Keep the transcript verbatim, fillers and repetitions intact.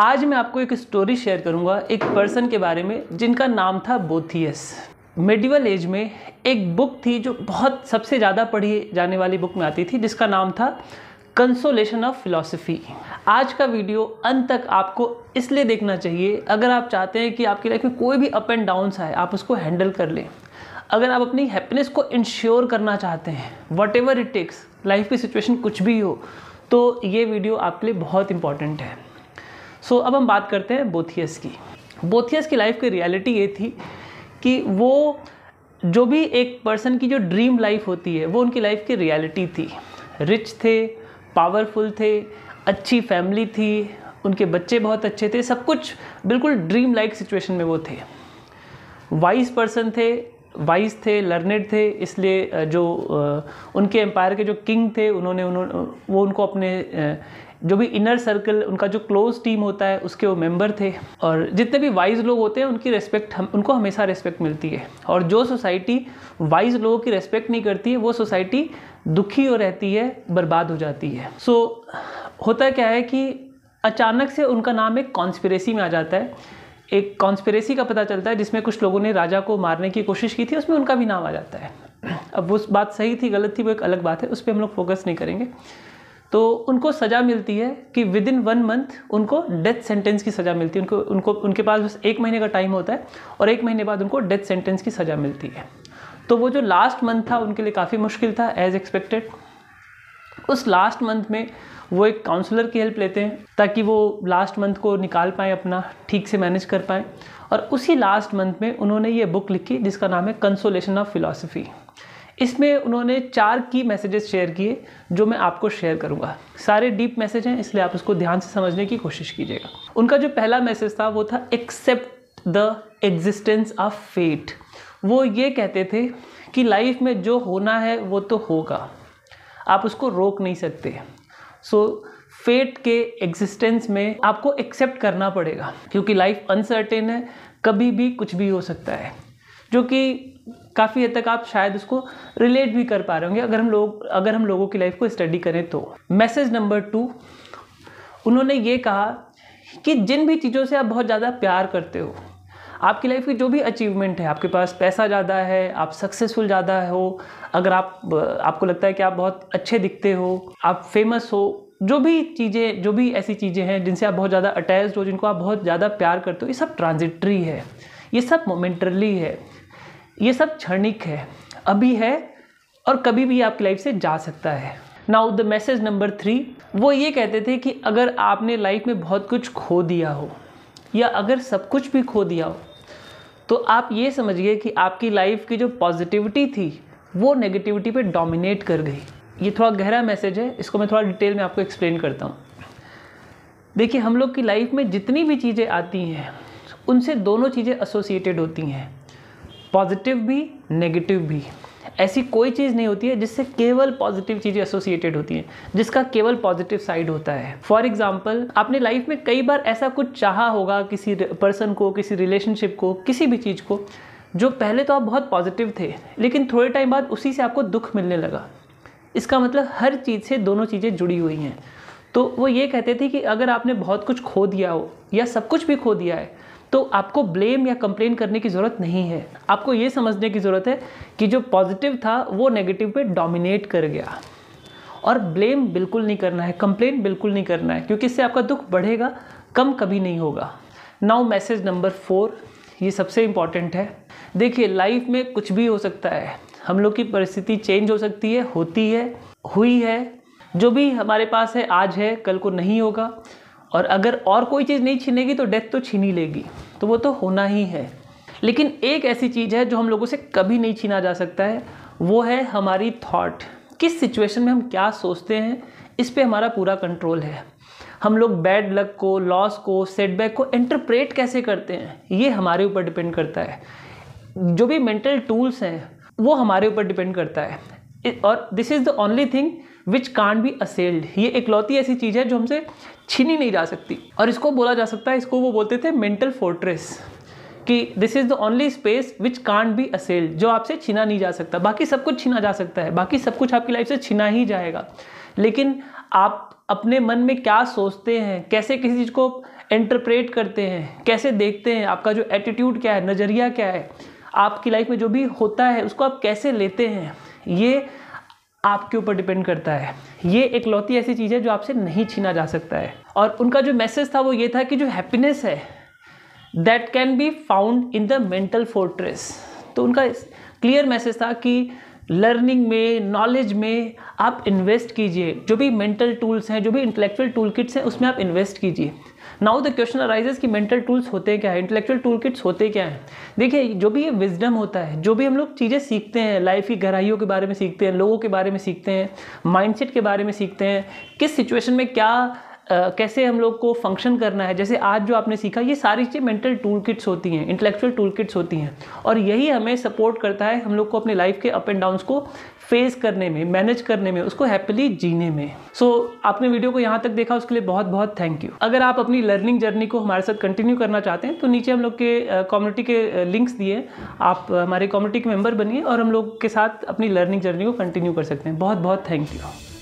आज मैं आपको एक स्टोरी शेयर करूंगा एक पर्सन के बारे में जिनका नाम था बोथियस। मिडिवल एज में एक बुक थी जो बहुत सबसे ज़्यादा पढ़ी जाने वाली बुक में आती थी जिसका नाम था कंसोलेशन ऑफ फिलॉसफी। आज का वीडियो अंत तक आपको इसलिए देखना चाहिए अगर आप चाहते हैं कि आपकी लाइफ में कोई भी अप एंड डाउन्स आए आप उसको हैंडल कर लें, अगर आप अपनी हैप्पीनेस को इंश्योर करना चाहते हैं whatever it takes, life की सिचुएशन कुछ भी हो, तो ये वीडियो आपके लिए बहुत इंपॉर्टेंट है। सो so, अब हम बात करते हैं बोथियस की। बोथियस की लाइफ की रियलिटी ये थी कि वो जो भी एक पर्सन की जो ड्रीम लाइफ होती है वो उनकी लाइफ की रियलिटी थी। रिच थे, पावरफुल थे, अच्छी फैमिली थी, उनके बच्चे बहुत अच्छे थे, सब कुछ बिल्कुल ड्रीम लाइक सिचुएशन में वो थे। वाइज पर्सन थे, वाइज थे, लर्नेड थे, इसलिए जो उनके एम्पायर के जो किंग थे उन्होंने उन्होंने वो उनको अपने जो भी इनर सर्कल उनका जो क्लोज टीम होता है उसके वो मेंबर थे। और जितने भी वाइज लोग होते हैं उनकी रेस्पेक्ट हम उनको हमेशा रेस्पेक्ट मिलती है। और जो सोसाइटी वाइज लोगों की रेस्पेक्ट नहीं करती है वो सोसाइटी दुखी हो रहती है, बर्बाद हो जाती है। सो so, होता क्या है कि अचानक से उनका नाम एक कॉन्स्पिरेसी में आ जाता है। एक कॉन्स्पिरेसी का पता चलता है जिसमें कुछ लोगों ने राजा को मारने की कोशिश की थी, उसमें उनका भी नाम आ जाता है। अब वो बात सही थी गलत थी वो एक अलग बात है, उस पर हम लोग फोकस नहीं करेंगे। तो उनको सज़ा मिलती है कि विद इन वन मंथ उनको डेथ सेंटेंस की सज़ा मिलती है। उनको उनको उनके पास बस एक महीने का टाइम होता है और एक महीने बाद उनको डेथ सेंटेंस की सज़ा मिलती है। तो वो जो लास्ट मंथ था उनके लिए काफ़ी मुश्किल था एज एक्सपेक्टेड। उस लास्ट मंथ में वो एक काउंसलर की हेल्प लेते हैं ताकि वो लास्ट मंथ को निकाल पाएँ, अपना ठीक से मैनेज कर पाएँ। और उसी लास्ट मंथ में उन्होंने ये बुक लिखी जिसका नाम है कंसोलेशन ऑफ फिलॉसफी। इसमें उन्होंने चार की मैसेजेस शेयर किए जो मैं आपको शेयर करूंगा। सारे डीप मैसेज हैं इसलिए आप उसको ध्यान से समझने की कोशिश कीजिएगा। उनका जो पहला मैसेज था वो था accept the existence of fate. वो ये कहते थे कि लाइफ में जो होना है वो तो होगा, आप उसको रोक नहीं सकते। सो so, फेट के एग्जिस्टेंस में आपको एक्सेप्ट करना पड़ेगा क्योंकि लाइफ अनसर्टेन है, कभी भी कुछ भी हो सकता है, जो कि काफ़ी हद तक आप शायद उसको रिलेट भी कर पा रहे होंगे अगर हम लोग अगर हम लोगों की लाइफ को स्टडी करें तो। मैसेज नंबर टू, उन्होंने ये कहा कि जिन भी चीज़ों से आप बहुत ज़्यादा प्यार करते हो, आपकी लाइफ की जो भी अचीवमेंट है, आपके पास पैसा ज़्यादा है, आप सक्सेसफुल ज़्यादा हो, अगर आप आपको लगता है कि आप बहुत अच्छे दिखते हो, आप फेमस हो, जो भी चीज़ें जो भी ऐसी चीज़ें हैं जिनसे आप बहुत ज़्यादा अटैच्ड हो, जिनको आप बहुत ज़्यादा प्यार करते हो, ये सब ट्रांजिटरी है, ये सब मोमेंटरली है, ये सब क्षणिक है, अभी है और कभी भी आपकी लाइफ से जा सकता है। Now the message number three, वो ये कहते थे कि अगर आपने लाइफ में बहुत कुछ खो दिया हो या अगर सब कुछ भी खो दिया हो तो आप ये समझिए कि आपकी लाइफ की जो पॉजिटिविटी थी वो नेगेटिविटी पे डोमिनेट कर गई। ये थोड़ा गहरा मैसेज है, इसको मैं थोड़ा डिटेल में आपको एक्सप्लेन करता हूँ। देखिए, हम लोग की लाइफ में जितनी भी चीज़ें आती हैं उनसे दोनों चीज़ें एसोसिएटेड होती हैं, पॉजिटिव भी नेगेटिव भी। ऐसी कोई चीज़ नहीं होती है जिससे केवल पॉजिटिव चीज़ें एसोसिएटेड होती हैं, जिसका केवल पॉजिटिव साइड होता है। फॉर एग्जांपल, आपने लाइफ में कई बार ऐसा कुछ चाहा होगा किसी पर्सन को, किसी रिलेशनशिप को, किसी भी चीज़ को, जो पहले तो आप बहुत पॉजिटिव थे लेकिन थोड़े टाइम बाद उसी से आपको दुख मिलने लगा। इसका मतलब हर चीज़ से दोनों चीज़ें जुड़ी हुई हैं। तो वो ये कहते थे कि अगर आपने बहुत कुछ खो दिया हो या सब कुछ भी खो दिया है तो आपको ब्लेम या कंप्लेन करने की ज़रूरत नहीं है। आपको ये समझने की ज़रूरत है कि जो पॉजिटिव था वो नेगेटिव पे डोमिनेट कर गया, और ब्लेम बिल्कुल नहीं करना है, कंप्लेन बिल्कुल नहीं करना है क्योंकि इससे आपका दुख बढ़ेगा, कम कभी नहीं होगा। नाउ मैसेज नंबर फोर, ये सबसे इम्पॉर्टेंट है। देखिए, लाइफ में कुछ भी हो सकता है, हम लोग की परिस्थिति चेंज हो सकती है, होती है, हुई है। जो भी हमारे पास है आज है, कल को नहीं होगा, और अगर और कोई चीज़ नहीं छीनेगी तो डेथ तो छीन ही लेगी, तो वो तो होना ही है। लेकिन एक ऐसी चीज़ है जो हम लोगों से कभी नहीं छीना जा सकता है, वो है हमारी थॉट। किस सिचुएशन में हम क्या सोचते हैं इस पे हमारा पूरा कंट्रोल है। हम लोग बैड लक को, लॉस को, सेटबैक को इंटरप्रेट कैसे करते हैं ये हमारे ऊपर डिपेंड करता है। जो भी मेंटल टूल्स हैं वो हमारे ऊपर डिपेंड करता है, और this is the only thing which can't be assailed. ये एकलौती ऐसी चीज़ है जो हमसे छीनी नहीं जा सकती, और इसको बोला जा सकता है, इसको वो बोलते थे मेंटल फोर्ट्रेस, कि this is the only space which can't be assailed, जो आपसे छीना नहीं जा सकता। बाकी सब कुछ छीना जा सकता है, बाकी सब कुछ आपकी लाइफ से छीना ही जाएगा, लेकिन आप अपने मन में क्या सोचते हैं, कैसे किसी चीज़ को इंटरप्रेट करते हैं, कैसे देखते हैं, आपका जो एटीट्यूड क्या है, नज़रिया क्या है, आपकी लाइफ में जो भी होता है उसको आप कैसे लेते हैं, ये आपके ऊपर डिपेंड करता है। ये एक लौती ऐसी चीज़ है जो आपसे नहीं छीना जा सकता है। और उनका जो मैसेज था वो ये था कि जो हैप्पीनेस है that can be found in the mental fortress. तो उनका क्लियर मैसेज था कि लर्निंग में, नॉलेज में आप इन्वेस्ट कीजिए, जो भी मेंटल टूल्स हैं, जो भी इंटेलेक्चुअल टूल किट्स हैं, उसमें आप इन्वेस्ट कीजिए। नाउ द क्वेश्चन अराइजेस कि मेंटल टूल्स होते क्या है, इंटेलेक्चुअल टूल किट्स होते क्या हैं। देखिए, जो भी ये विजडम होता है, जो भी हम लोग चीज़ें सीखते हैं, लाइफ की गहराइयों के बारे में सीखते हैं, लोगों के बारे में सीखते हैं, माइंडसेट के बारे में सीखते हैं, किस सिचुएशन में क्या Uh, कैसे हम लोग को फंक्शन करना है, जैसे आज जो आपने सीखा, ये सारी चीज़ें मेंटल टूल किट्स होती हैं, इंटेलेक्चुअल टूल किट्स होती हैं। और यही हमें सपोर्ट करता है हम लोग को अपनी लाइफ के अप एंड डाउन्स को फेस करने में, मैनेज करने में, उसको हैप्पीली जीने में। सो so, आपने वीडियो को यहाँ तक देखा, उसके लिए बहुत बहुत थैंक यू। अगर आप अपनी लर्निंग जर्नी को हमारे साथ कंटिन्यू करना चाहते हैं तो नीचे हम लोग के कम्युनिटी के लिंक्स दिए, आप हमारे कम्युनिटी के मेम्बर बनिए और हम लोग के साथ अपनी लर्निंग जर्नी को कंटिन्यू कर सकते हैं। बहुत बहुत थैंक यू।